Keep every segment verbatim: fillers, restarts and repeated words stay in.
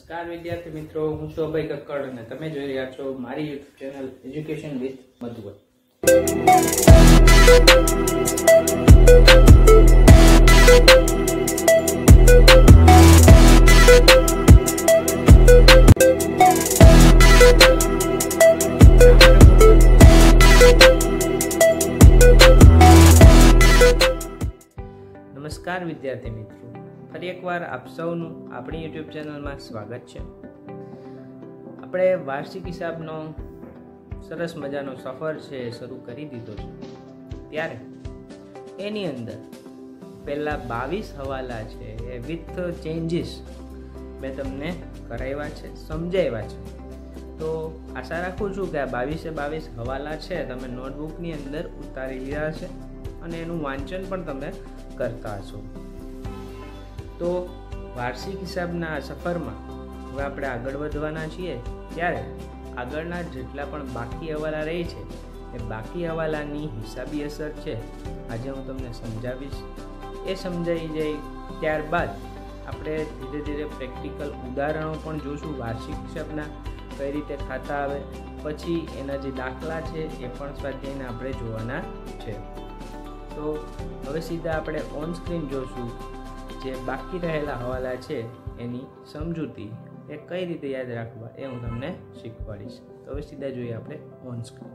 नमस्कार विद्यार्थी मित्रों, हूँ छू अभय कक्कड़ ने तमे जोई रह्या छो मारी YouTube channel education with Madhuvan. नमस्कार विद्यार्थी मित्रों, फरी एक वार आप सौनुं आपणी यूट्यूब चेनल में स्वागत छे। आपणे वार्षिक हिसाबनो सरस मजानो सफर छे शरू करी दीधो छे, त्यारे एनी अंदर पहला बावीस हवाला छे विथ चेन्जीस मैं तमने कराव्या छे, समजाव्या छे। तो आशा राखुं छुं के आ बावीसे बावीस हवाला छे तमे नोटबुकनी अंदर उतारी लीधा छे अने एनुं वांचन पण तमे करता छो। तो वार्षिक हिसाबना सफर में हवे आपणे आगळ वधवाना छीए, त्यारे आगळना जेटला पण बाकी हवाला रहे छे ए बाकी हवालानी हिसाबी असर छे आज हूँ तमने समझावीश। ए समझाई जाए त्यारबाद आपणे धीरे धीरे प्रेक्टिकल उदाहरणों पण जोशुं, वार्षिक हिसाबना कई रीते थाता आवे, पछी एना जे दाखला छे ए पण स्वाध्यायने आपणे जोवाना छे। तो हवे सीधा आपणे ऑन स्क्रीन जोशुं जे बाकी रहेला हवाला छे एनी समजूती ए कई रीते याद राखवा ए हूँ तमने शीखवाड़ीश। तो हवे सीधा जोईए आपणे ऑन स्क्रीन।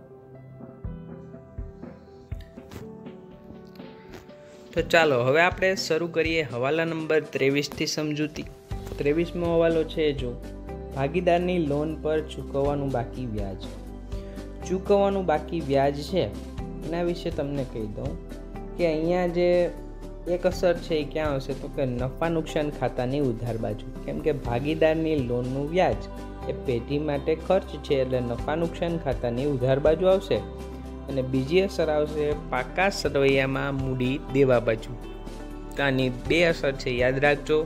तो चालो हवे आपणे शरू करीए हवाला नंबर तेवीस थी समजूती। तेवीसमो हवालो छे जो भागीदारनी लोन पर चूकवानुं बाकी व्याज। चूकवानुं बाकी व्याज छे एना विशे तमने कही दऊं के अहींया जे एक असर है क्या हो से तो के नफा नुकसान खाता नहीं उधार बाजू, केम के भागीदार नी लोन नु व्याज ए पेटी माटे खर्च है एटले नफा नुकसान खाता नहीं उधार बाजू आवशे। अने बीजी असर आवशे पाका सरवैया में मूडी देवा बाजू। तो आनी बे असर है याद राखजो,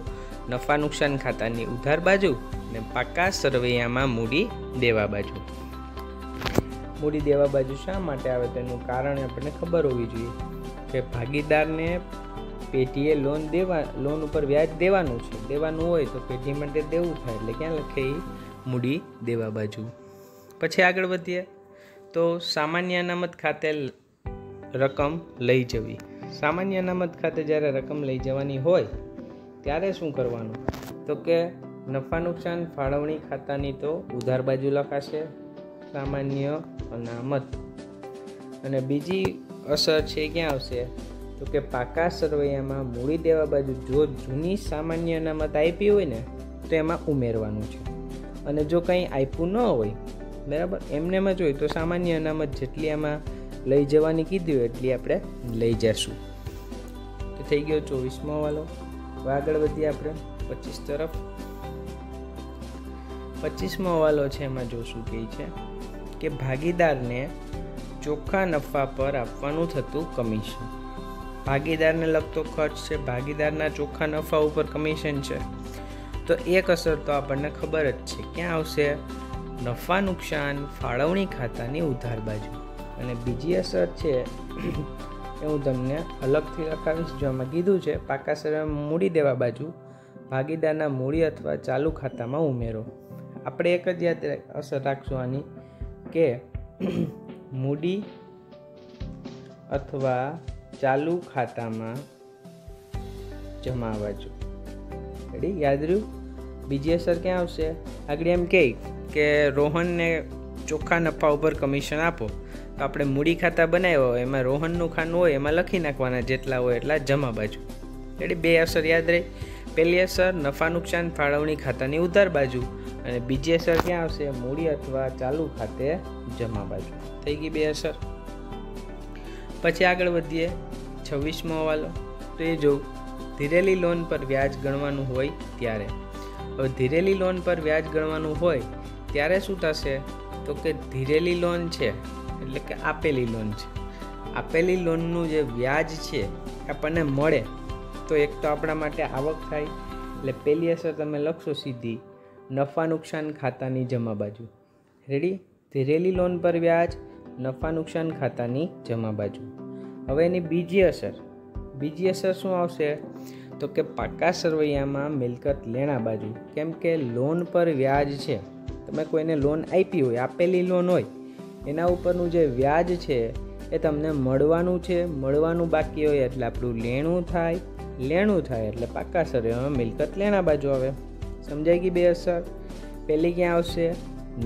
नफा नुकसान खाता नहीं उधार बाजू ने पाका सरवैया में मूडी देवा बाजू। मूडी देवा बाजू शा माटे आवे तेनुं कारण आपणे खबर होवी जोईए के भागीदार ने पेटीए लोन देवा लोन पर व्याज देवानुं छे, देवानुं होय तो पेटी माटे देवुं थाय એટલે ક્યાં લખે મૂડી દેવા બાજુ। પછી આગળ વધીએ તો સામાન્ય અનામત ખાતે રકમ લઈ જવી। સામાન્ય અનામત ખાતે જ્યારે રકમ લઈ જવાની હોય ત્યારે શું કરવાનું તો કે નફા નુકસાન ફાળવણી ખાતાની તો ઉધાર બાજુ લખાશે સામાન્ય અનામત। અને બીજી असर है क्या आवशे तो के पाका सरवैया में मूड़ी देवा बाजू जो जूनी सामान्य अनामत आपी होय ने तो एमां उमेरवानुं छे, अने जो कंई आप्युं न होय बराबर एमनेम ज होय तो सामान्य अनामत जेटली आमां लई जवानी कीधी होय एटली आपणे लई जशुं। तो थई गयो चोवीसमो हवालो। हवे आगळ वधीए आपणे पच्चीस तरफ। पच्चीसमो हवालो छे एमां जोशुं के छे के भागीदारने चोखा नफा पर आपवानुं थतुं कमीशन। भागीदारने लगतो खर्च छे, भागीदारना चोखा नफा उपर कमीशन छे। तो एक असर तो आपणने खबर ज छे क्यां आवशे नफा नुकसान फाळवणी खातानी उधार बाजू। अने बीजी असर छे ए हुं तमने अलगथी लखावीश जो आमां कीधुं छे पाका सरवैयामां मूडी देवा बाजू भागीदारना मूडी अथवा चालू खातामां उमेरो। आपणे एक ज याद असर राखशुं आनी के मूडी अथवा चालू खाता में जमा बाजू याद रह्यु। बीजी असर क्या आवशे आगळ एम कही के रोहन ने चोखा नफा पर कमीशन आपो तो आपणे मूडी खाता बनाव्यो एमां रोहन नुं खानुं होय एमां लखी नाखवाना जेटला होय एटला जमा बाजू। एटले बे असर याद रही, पहली असर नफा नुकसान फाळवणी खातानी उधार बाजू अने बीजी असर क्या आवशे मूडी अथवा चालू खाते जमा बाजू। थई गई बे असर। पछी आगळ वधीए छव्वीसमो हवालो तो ए जो धीरेली लोन पर व्याज गणवानुं होय त्यारे। हवे धीरेली लोन पर व्याज गणवानुं होय त्यारे शुं थशे तो के धीरेली लोन छे एटले के आपेली लोन छे, आपेली लोननुं जे व्याज छे आपणने मळे तो एक तो आपणा माटे आवक थाय एटले पहेली असर तमे लखशो सीधी नफा नुकसान खातानी जमा बाजू। रेडी, धीरेली लोन पर व्याज नफा नुकसान खातानी जमा बाजू। हवे एनी बीजी असर, बीजी असर शुं आवशे तो कि પાકા સરવૈયામાં મિલકત લેણા બાજુ, કેમ કે લોન પર વ્યાજ છે. તમે કોઈને લોન આપી હોય, આપેલી લોન હોય, એના ઉપરનું જે વ્યાજ છે એ તમને મળવાનું છે. મળવાનું બાકી હોય એટલે આપણું લેણું થાય. લેણું થાય એટલે પાકા સરવૈયામાં મિલકત લેણા બાજુ આવે. સમજાઈ ગઈ બે અસર. પહેલી ક્યાં આવશે?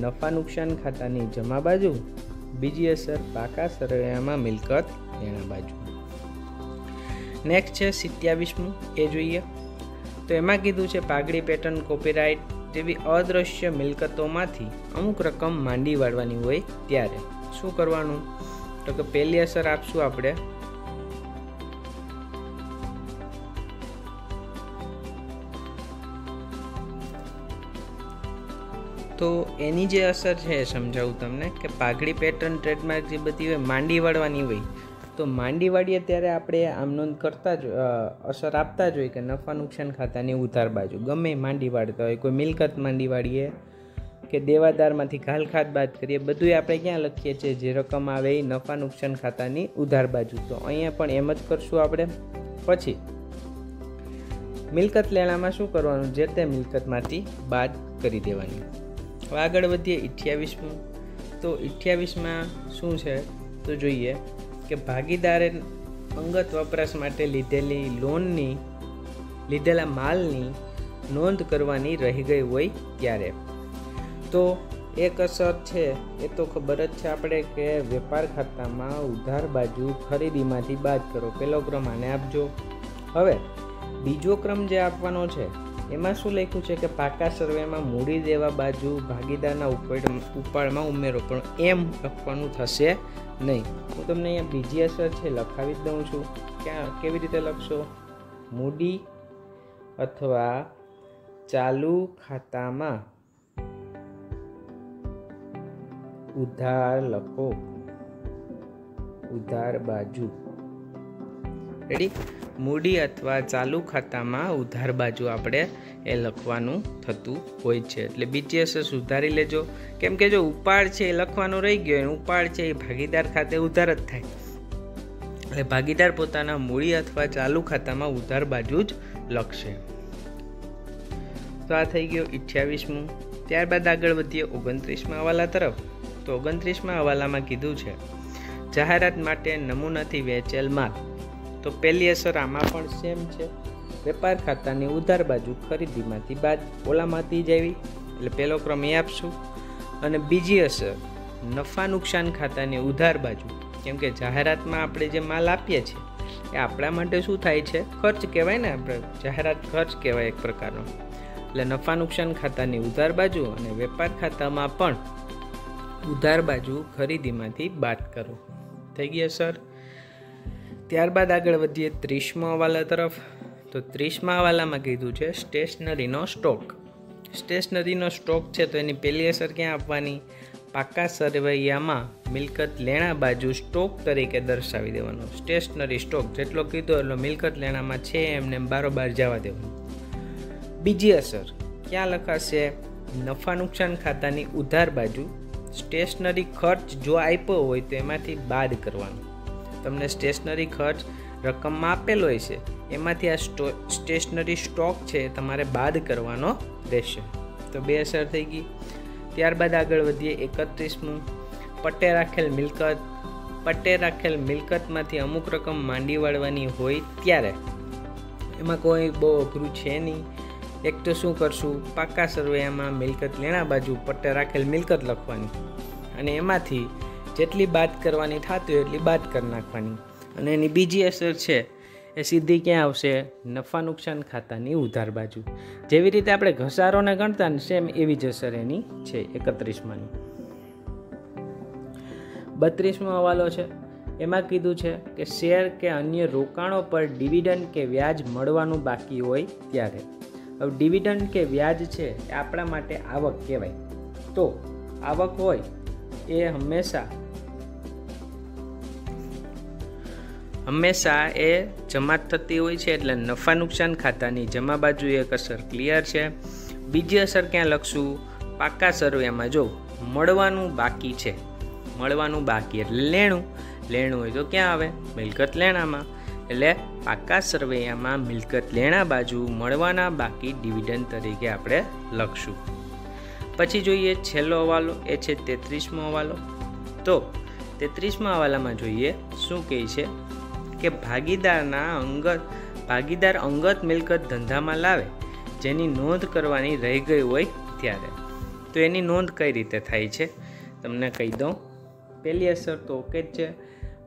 નફા નુકસાન ખાતાની જમા બાજુ. બીજી અસર પાકા સરવૈયામાં મિલકત લેણા બાજુ. नेक्स्ट है सत्यावीसमू ए जुए तो एम कीधु पागड़ी पेटर्न कॉपीराइट जेवी अदृश्य मिलकतों में अमुक रकम मांडी वाळवानी होय त्यारे शुं करवानुं? तो के पहली असर आपशुं आपणे तो एनी जे असर है समझाऊं तमने के पागड़ी पेटर्न ट्रेडमार्क जे बधी होय मांडी वाळवानी होय तो मांडी वाळीए त्यारे आपणे आम नोंद करता ज असर आपता जोईए के नफा नुकसान खातानी उतार बाजू गमे मांडी वाळता होय कोई मिलकत मांडी वाळीए के देवादारमांथी घालखात बाद करीए बधुंय आपणे क्यां लखीए छीए जे रकम आवे नफा नुकसान खातानी उधार बाजू तो अहींया पण एम ज करशुं आपणे. पछी मिलकत लेणामां शुं करवानुं? जे ते मिलकतमांथी बाद करी देवानी. हवे आगळ वधीए अठ्ठावीसमू तो अठ्ठावीस मां शुं छे तो जोईए के भागीदारे अंगत वपराश माटे लीधेली लोननी लीधेला मालनी नोंद करवानी रही गई होय त्यारे तो एक असर छे ए तो खबर ज छे आपणे के वेपार खातामां उधार बाजू खरीदीमांथी बाद करो. पेलो क्रम आने आपजो. हवे बीजो क्रम जे आपवानो छे एमां शुं लख्युं छे के पाका सर्वेमां मूडी देवा बाजू भागीदारना उपाडमां उमेरो पण एम લખવાનું થશે नहीं. हूँ तमने अहीं बीजी असर है लखावी दूँ छूँ. क्या केवी रीते लखशो? मूडी अथवा चालू खाता में उधार लखो उधार बाजू. रेडी? मूडी अथवा चालू खाता में उधार बाजू आपणे ए लखवानुं थतुं होय छे एटले बीजी असर सुधारी लेजो केम के जो उपाड़ छे लखवानो रही गयो उपाड़ छे भागीदार खाते उधार ज थाय एटले भागीदार पोताना मूडी अथवा चालू खाता में उधार बाजू ज लखशे. तो आ थई गयो अठ्ठावीसमो. त्यारबाद आगळ वधीए ઓગણત્રીસમા हवाला तरफ तो ઓગણત્રીસમા हवालामां कीधुं छे जाहेरात माटे नमूनाथी वेचेल माल तो पहली असर आमा पण सेम छे વેપાર ખાતાની ઉધાર બાજુ ખરીદીમાંથી બાદ ઓલામાંથી જેવી એટલે પહેલો ક્રમ એ આપશું. અને બીજી અસર નફા નુકસાન ખાતાની ઉધાર બાજુ કેમ કે જાહેરાતમાં આપણે જે માલ આપીએ છીએ એ આપણા માટે શું થાય છે? ખર્ચ કહેવાય ને. આપણે જાહેરાત ખર્ચ કહેવાય એક પ્રકારનો. એટલે નફા નુકસાન ખાતાની ઉધાર બાજુ અને વેપાર ખાતામાં પણ ઉધાર બાજુ ખરીદીમાંથી બાદ કરો. થઈ ગઈ અસર. ત્યારબાદ આગળ વધીએ ત્રીસમો હવાલા તરફ તો ત્રીસમા હવાલામાં કીધું છે સ્ટેશનરીનો સ્ટોક. સ્ટેશનરીનો સ્ટોક છે તો એની પહેલી અસર ક્યાં આપવાની? પાકા સરવૈયામાં મિલકત લેણા બાજુ સ્ટોક તરીકે દર્શાવી દેવાનો. સ્ટેશનરી સ્ટોક જેટલો કીધો એટલો મિલકત લેણામાં છે એમને બારોબાર જવા દેવાનું. બીજી અસર ક્યાં લખાશે? નફા નુકસાન ખાતાની ઉધાર બાજુ સ્ટેશનરી ખર્ચ જો આપ્યો હોય તો એમાંથી બાદ કરવાનો. તમને સ્ટેશનરી ખર્ચ રકમમાં આપેલો હોય છે એમાંથી આ સ્ટેશનરી સ્ટોક છે તમારે બાદ કરવાનો રહેશે. તો બે અસર થઈ ગઈ. ત્યારબાદ આગળ વધીએ એકત્રીસમું પટ્ટે રાખેલ મિલકત. પટ્ટે રાખેલ મિલકતમાંથી અમુક રકમ માંડી વાળવાની હોય ત્યારે એમાં કોઈ બહુ અઘરું છે નહીં. એક તો શું કરશું? પાકા સરવૈયામાં મિલકત લેણા બાજુ પટ્ટે રાખેલ મિલકત લખવાની અને એમાંથી જેટલી બાદ કરવાની થતી હોય એટલી બાદ કરી નાખવાની. અને એની બીજી અસર છે એ સીધી ક્યાં આવશે? નફા નુકસાન ખાતાની ઉધાર બાજુ. જેવી રીતે આપણે ઘસારોને ગણતા ને સેમ એવી જ અસર એની છે એકત્રીસમાંની. બત્રીસમો હવાલો છે એમાં કીધું છે કે શેર કે અન્ય રોકાણો પર ડિવિડન્ડ કે વ્યાજ મળવાનું બાકી હોય ત્યારે. હવે ડિવિડન્ડ કે વ્યાજ છે એ આપણા માટે આવક કહેવાય. તો આવક હોય એ હંમેશા હંમેશા એ જમા થતી હોય છે એટલે નફા નુકસાન ખાતાની જમા બાજુ એક અસર ક્લિયર છે. બીજી અસર ક્યાં લખશું? પાકા સરવૈયામાં જો મળવાનું બાકી છે. મળવાનું બાકી એટલે લેણું. લેણું હોય તો ક્યાં આવે? મિલકત લેણામાં. એટલે पाका सरवैयाમાં મિલકત લેણા બાજુ મળવાના બાકી ડિવિડન્ડ તરીકે આપણે લખશું। પછી જોઈએ છેલ્લો હવાલો એ છે તેત્રીસમો હવાલો। તો તેત્રીસમા હવાલામાં જોઈએ શું કહે છે કે ભાગીદારના અંગત भागीदार अंगत मिलकत धंधा में लावे जेनी नोंध करवानी रही गई होय त्यारे तो एनी नोंध कई रीते थाय छे तमने कही दूँ। पहली असर तो ओके छे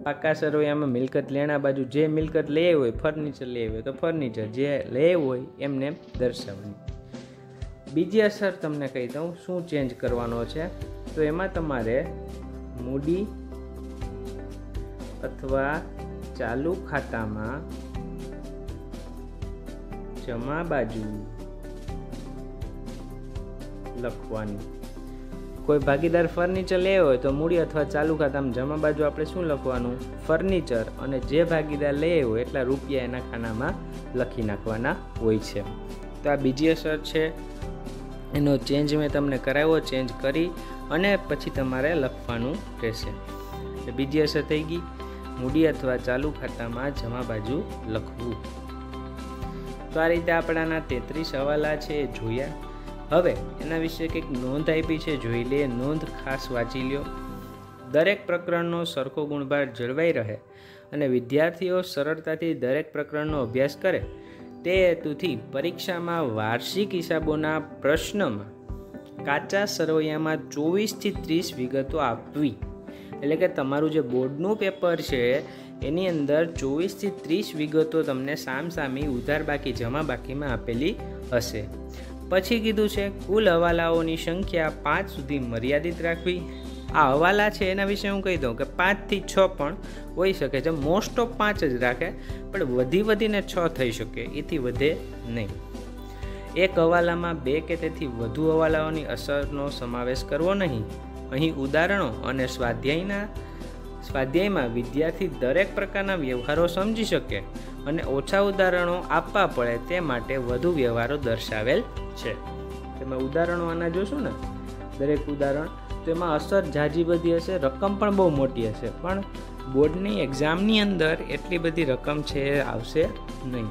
पाका सरवैयामां मिलकत लेना बाजू जे मिलकत ले होय फर्निचर ले होय तो फर्निचर जे ले होय एमने दर्शावनी। बीजी असर तमने कही दूँ शू चेन्ज करवानो छे तो एमां तमारे मूडी अथवा चालू खाता में जमा बाजू लखवानी। कोई भागीदार फर्निचर ले होय तो मूड़ी अथवा चालू खाता में जमा बाजू आपणे शुं लखवानुं फर्निचर अने जे भागीदार ले होय एटला रूपिया एना खानामां लखी नाखवाना होय छे। तो आ बीजी असर छे एनो चेन्ज मैं तमने कराव्यो चेन्ज करी अने पछी तमारे लखवानुं रहेशे। तो बीजी असर थई गई मूड़ी अथवा चालू खाता में जमा बाजू लखवुं। तो आ रीते अपना तेतरीस हवाला है जोया। हवे एना विषे कंईक नोंध आपी छे जोई ले। नोंध खास वाँची लो। दरेक प्रकरणनो सरखो गुणभार जळवाई रहे अने विद्यार्थीओ सरळताथी दरेक प्रकरणनो अभ्यास करे ते हेतुथी परीक्षामां वार्षिक हिसाबोना प्रश्नमां काचा सरवैयामां चोवीस थी तीस विगतो आपवी। एटले के तमारुं जे बोर्डनुं पेपर छे एनी अंदर चौवीस थी तीस विगतो तमने सामसामी उधार बाकी जमा बाकी में आपेली हशे। पछी कीधुं छे कुल हवालाओनी संख्या पांच सुधी मर्यादित राखवी। आ हवाला छे एना विषे हूँ कही दूँ कि पांच थी छ पण होई शके छे। मोस्ट ऑफ पांच ज राखे पण वधी वधीने छ थई शके एथी वधे नहीं। एक हवालामां बे के तेथी वधु हवालाओनी असरनो समावेश करवो नहीं। अहीं उदाहरणों अने स्वाध्यायना स्वाध्याय में विद्यार्थी दरेक प्रकारना व्यवहारों समझी सके अने ओछा उदाहरणों आपवा पड़े ते माटे वधु व्यवहारों दर्शावेल छे। तेमां उदाहरणों आना जोशो ने दरेक उदाहरण तो एमां असर जाजी बधी हशे। रकम पण बहु मोटी हशे पण बोर्डनी एक्जामनी अंदर एटली बधी रकम छे आवशे नहीं।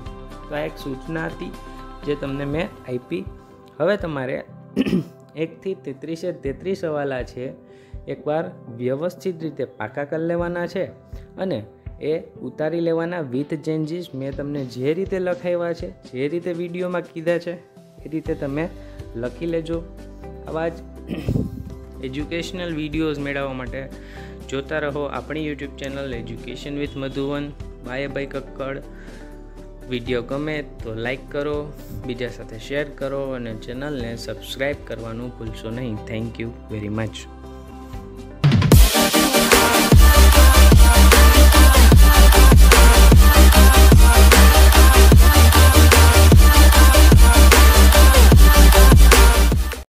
तो आ एक सूचना हती जे तमने मैं आपी। हवे तमारे एक थी तेत्रीसे तेत्रीस हवाला छे एक बार व्यवस्थित रीते पाका कर लेवाना छे अने ए उतारी लेवाना विथ चेन्जीस मैं तमने जे रीते लखाव्या छे जे रीते विडियो में कीधा छे ए रीते तमे लखी लेजो। आवा एज्युकेशनल विडियोज मेळववा माटे जोता रहो अपनी YouTube channel education with Madhuvan by Abhay Kakkar. Video गमे तो लाइक करो, बीजा साथे शेयर करो और चैनल ने सब्सक्राइब करवानू भूलशो नहीं। Thank you very much.